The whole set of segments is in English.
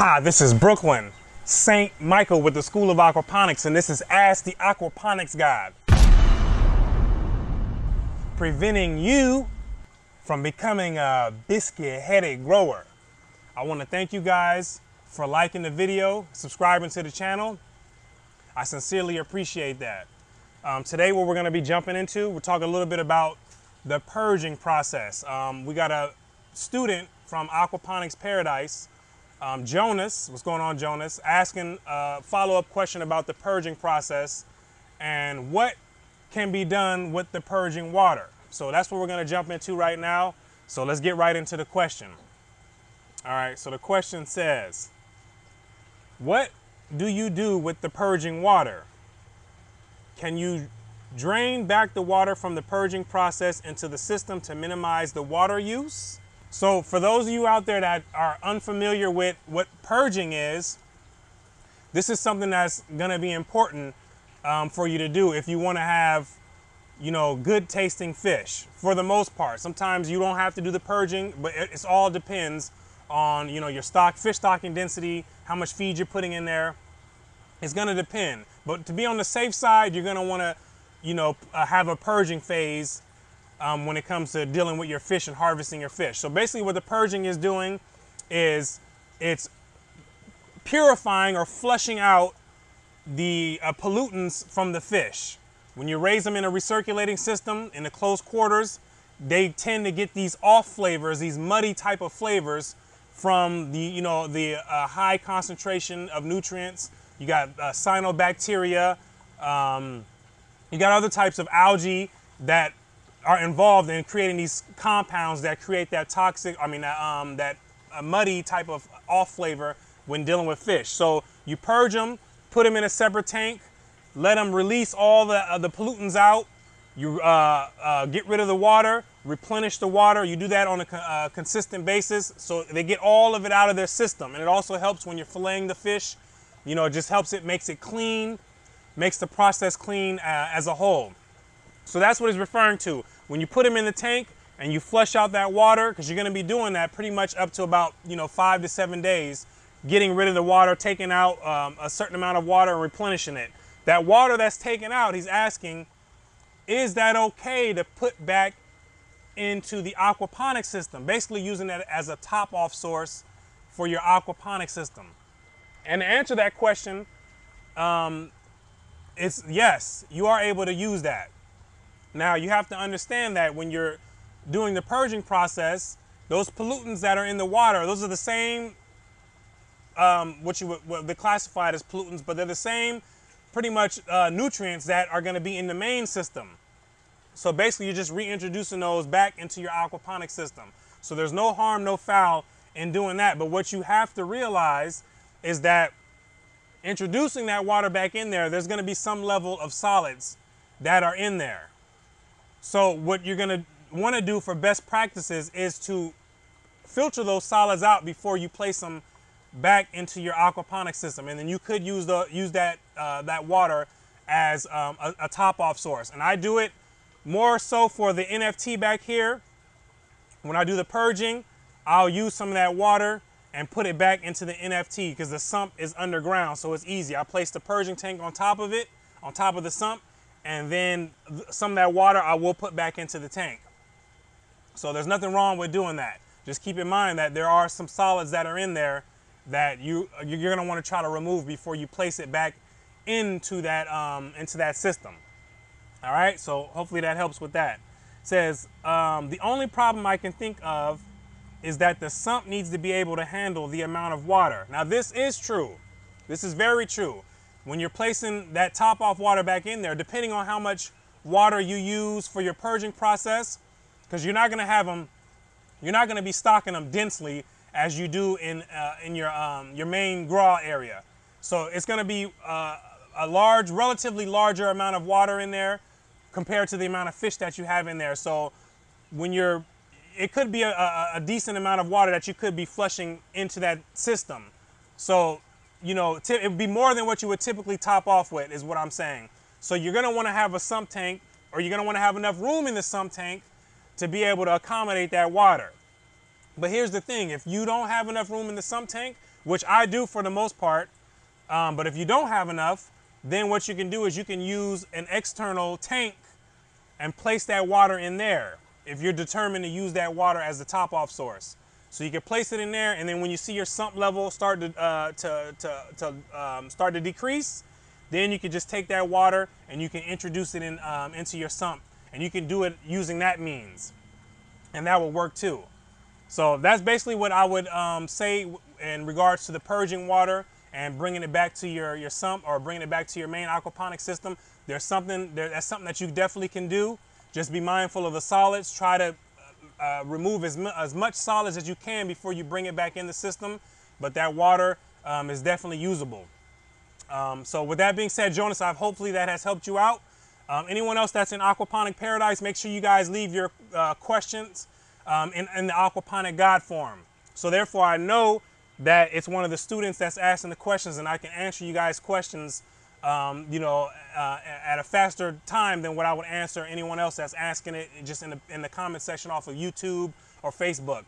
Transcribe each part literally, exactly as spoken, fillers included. Ah, this is Brooklyn Saint Michael with the School of Aquaponics, and this is Ask the Aquaponics God. Preventing you from becoming a biscuit-headed grower. I want to thank you guys for liking the video, subscribing to the channel. I sincerely appreciate that. Um, today, what we're going to be jumping into, we're talking a little bit about the purging process. Um, we got a student from Aquaponics Paradise, Um, Jonas, what's going on, Jonas, asking a follow-up question about the purging process and what can be done with the purging water. So that's what we're going to jump into right now. So let's get right into the question. All right, so the question says, what do you do with the purging water? Can you drain back the water from the purging process into the system to minimize the water use? So for those of you out there that are unfamiliar with what purging is, this is something that's going to be important um, for you to do if you want to have, you know, good tasting fish for the most part. Sometimes you don't have to do the purging, but it it's all depends on, you know, your stock, fish stocking density, how much feed you're putting in there. It's going to depend. But to be on the safe side, you're going to want to, you know, have a purging phase Um, when it comes to dealing with your fish and harvesting your fish. So basically what the purging is doing is it's purifying or flushing out the uh, pollutants from the fish. When you raise them in a recirculating system in the close quarters, they tend to get these off flavors, these muddy type of flavors from the, you know, the uh, high concentration of nutrients. You got uh, cyanobacteria, um, you got other types of algae that are involved in creating these compounds that create that toxic, I mean, um, that uh, muddy type of off flavor when dealing with fish. So you purge them, put them in a separate tank, let them release all the, uh, the pollutants out. You uh, uh, get rid of the water, replenish the water. You do that on a uh, consistent basis so they get all of it out of their system. And it also helps when you're filleting the fish, you know, it just helps it, makes it clean, makes the process clean uh, as a whole. So that's what it's referring to. When you put them in the tank and you flush out that water, because you're going to be doing that pretty much up to about, you know, five to seven days, getting rid of the water, taking out um, a certain amount of water and replenishing it. That water that's taken out, he's asking, is that okay to put back into the aquaponic system? Basically using that as a top off source for your aquaponic system. And to answer that question, um, it's yes, you are able to use that. Now, you have to understand that when you're doing the purging process, those pollutants that are in the water, those are the same, um, what you would be classified as pollutants, but they're the same pretty much uh, nutrients that are going to be in the main system. So basically, you're just reintroducing those back into your aquaponic system. So there's no harm, no foul in doing that. But what you have to realize is that introducing that water back in there, there's going to be some level of solids that are in there. So what you're going to want to do for best practices is to filter those solids out before you place them back into your aquaponic system. And then you could use the use that uh, that water as um, a, a top off source. And I do it more so for the N F T back here. When I do the purging, I'll use some of that water and put it back into the N F T because the sump is underground. So it's easy. I place the purging tank on top of it, on top of the sump. And then some of that water I will put back into the tank. So there's nothing wrong with doing that. Just keep in mind that there are some solids that are in there that you, you're going to want to try to remove before you place it back into that, um, into that system. All right, so hopefully that helps with that. It says, um, the only problem I can think of is that the sump needs to be able to handle the amount of water. Now this is true. This is very true. When you're placing that top off water back in there, depending on how much water you use for your purging process, because you're not going to have them, you're not going to be stocking them densely as you do in uh, in your um, your main grow area. So it's going to be uh, a large, relatively larger amount of water in there compared to the amount of fish that you have in there. So when you're, it could be a, a decent amount of water that you could be flushing into that system. So, you know, it would be more than what you would typically top off with is what I'm saying. So you're going to want to have a sump tank, or you're going to want to have enough room in the sump tank to be able to accommodate that water. But here's the thing. If you don't have enough room in the sump tank, which I do for the most part. Um, but if you don't have enough, then what you can do is you can use an external tank and place that water in there if you're determined to use that water as the top off source. So you can place it in there, and then when you see your sump level start to, uh, to, to, to um, start to decrease, then you can just take that water and you can introduce it in, um, into your sump, and you can do it using that means, and that will work too. So that's basically what I would um, say in regards to the purging water and bringing it back to your, your sump or bringing it back to your main aquaponic system. There's something, there, that's something that you definitely can do. Just be mindful of the solids. Try to uh, remove as, as much solids as you can before you bring it back in the system. But that water um, is definitely usable. Um, so with that being said, Jonas, I've hopefully that has helped you out. Um, anyone else that's in Aquaponic Paradise, make sure you guys leave your uh, questions um, in, in the Aquaponic God form. So therefore, I know that it's one of the students that's asking the questions, and I can answer you guys' questions, um, you know, uh, at a faster time than what I would answer anyone else that's asking it just in the, in the comment section off of YouTube or Facebook.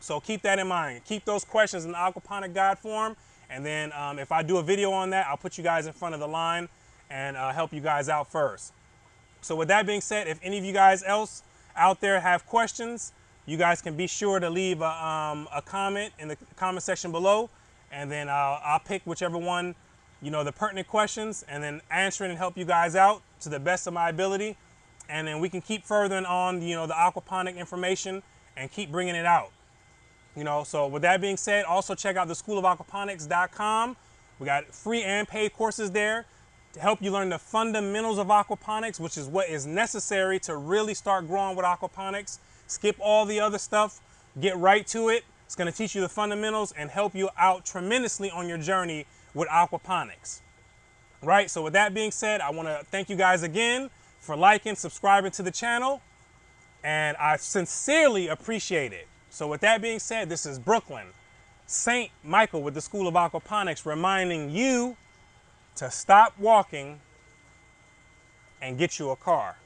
So keep that in mind. Keep those questions in the Aquaponic God form, and then um, if I do a video on that, I'll put you guys in front of the line and uh, help you guys out first. So with that being said, if any of you guys else out there have questions, you guys can be sure to leave a, um, a comment in the comment section below, and then I'll, I'll pick whichever one, you know, the pertinent questions, and then answer it and help you guys out to the best of my ability. And then we can keep furthering on, you know, the aquaponic information and keep bringing it out. You know, so with that being said, also check out the school of aquaponics dot com. We got free and paid courses there to help you learn the fundamentals of aquaponics, which is what is necessary to really start growing with aquaponics. Skip all the other stuff, get right to it. It's gonna teach you the fundamentals and help you out tremendously on your journey with aquaponics, right? So with that being said, I wanna thank you guys again for liking, subscribing to the channel, and I sincerely appreciate it. So with that being said, this is Brooklyn Saint Michael with the School of Aquaponics, reminding you to stop walking and get you a car.